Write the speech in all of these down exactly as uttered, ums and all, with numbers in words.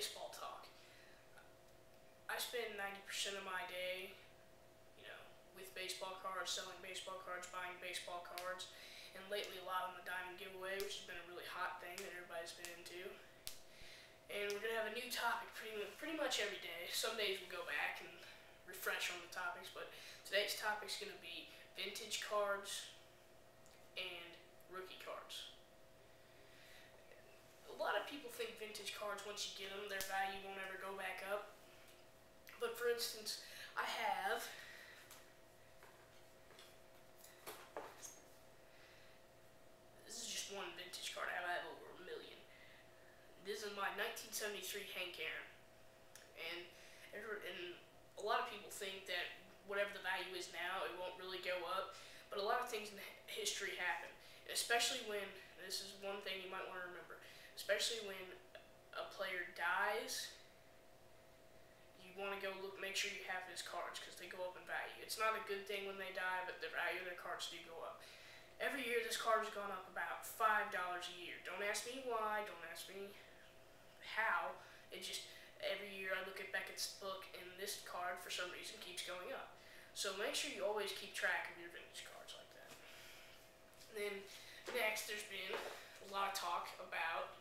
baseball talk. I spend ninety percent of my day, you know, with baseball cards, selling baseball cards, buying baseball cards, and lately a lot on the diamond giveaway, which has been a really hot thing that everybody's been into. And we're going to have a new topic pretty, pretty much every day. Some days we'll go back and refresh on the topics, but today's topic's going to be vintage cards and rookie cards. A lot of people think vintage cards, once you get them, their value won't ever go back up. But for instance, I have this is just one vintage card. I have, I have over a million. This is my nineteen seventy-three Hank Aaron, and and a lot of people think that whatever the value is now, it won't really go up. But a lot of things in history happen, especially when this is one thing you might want to remember. Especially when a player dies, you want to go look, make sure you have his cards because they go up in value. It's not a good thing when they die, but the value of their cards do go up. Every year, this card has gone up about five dollars a year. Don't ask me why, don't ask me how. It just, every year I look at Beckett's book and this card for some reason keeps going up. So make sure you always keep track of your vintage cards like that. And then next, there's been a lot of talk about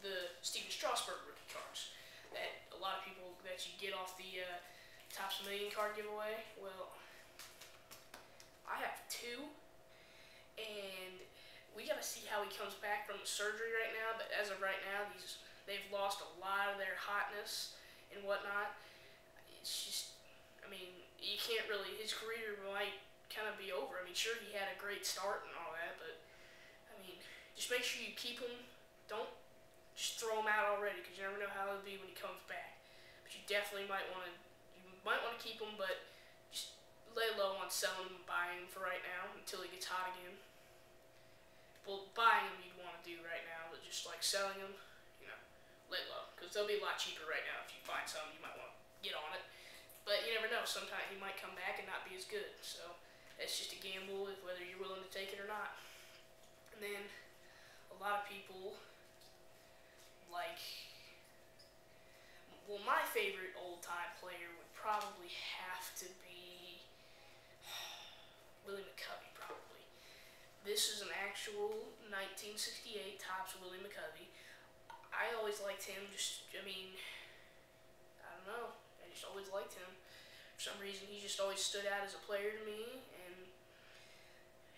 the Steven Strasburg rookie cards. That a lot of people that you get off the uh, Topps Million Card giveaway. Well, I have two, and we gotta see how he comes back from the surgery right now. But as of right now, these they've lost a lot of their hotness and whatnot. It's just, I mean, you can't really. His career might kind of be over. I mean, sure, he had a great start and all that, but I mean, just make sure you keep him. Don't. Just throw him out already, because you never know how it'll be when he comes back. But you definitely might want to, you might want to keep him, but just lay low on selling him and buying him for right now until he gets hot again. Well, buying him you'd want to do right now, but just like selling him, you know, lay low, because they'll be a lot cheaper right now. If you find something, you might want to get on it. But you never know. Sometimes he might come back and not be as good. So it's just a gamble of whether you're willing to take it or not. And then a lot of people. Like, well, my favorite old-time player would probably have to be Willie McCovey, probably. This is an actual nineteen sixty-eight Topps Willie McCovey. I always liked him, just, I mean, I don't know. I just always liked him. For some reason, he just always stood out as a player to me, and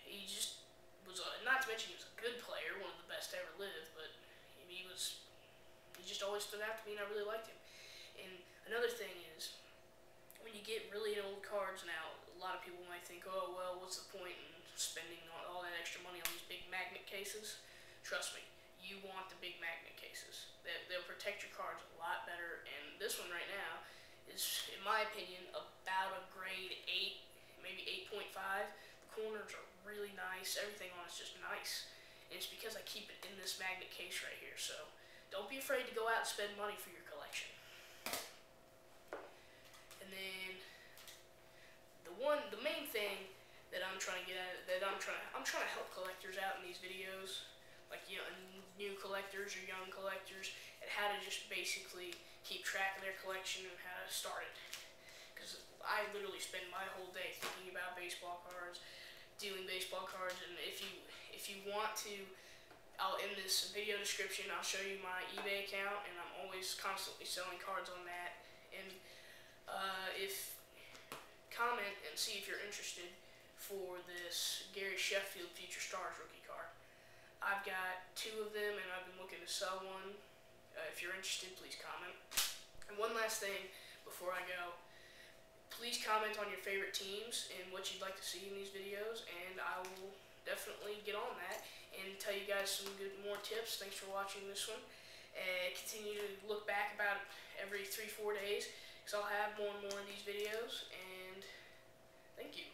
he just was, a, not to mention he was a good player, one of the best to ever live, but he was... He just always stood out to me, and I really liked him. And another thing is, when you get really old cards now, a lot of people might think, oh, well, what's the point in spending all that extra money on these big magnet cases? Trust me, you want the big magnet cases. They, they'll protect your cards a lot better, and this one right now is, in my opinion, about a grade eight, maybe eight point five. The corners are really nice. Everything on it's just nice. And it's because I keep it in this magnet case right here, so don't be afraid to go out and spend money for your collection. And then the one, the main thing that I'm trying to get at, that I'm trying, I'm trying to help collectors out in these videos, like you know, new collectors or young collectors, and how to just basically keep track of their collection and how to start it. Because I literally spend my whole day thinking about baseball cards. Dealing baseball cards, and if you if you want to, I'll in this video description I'll show you my eBay account, and I'm always constantly selling cards on that. And uh, if comment and see if you're interested for this Gary Sheffield Future Stars rookie card. I've got two of them, and I've been looking to sell one. Uh, if you're interested, please comment. And one last thing before I go. Please comment on your favorite teams and what you'd like to see in these videos, and I will definitely get on that and tell you guys some good more tips. Thanks for watching this one. And continue to look back about every three, four days, because I'll have more and more of these videos, and thank you.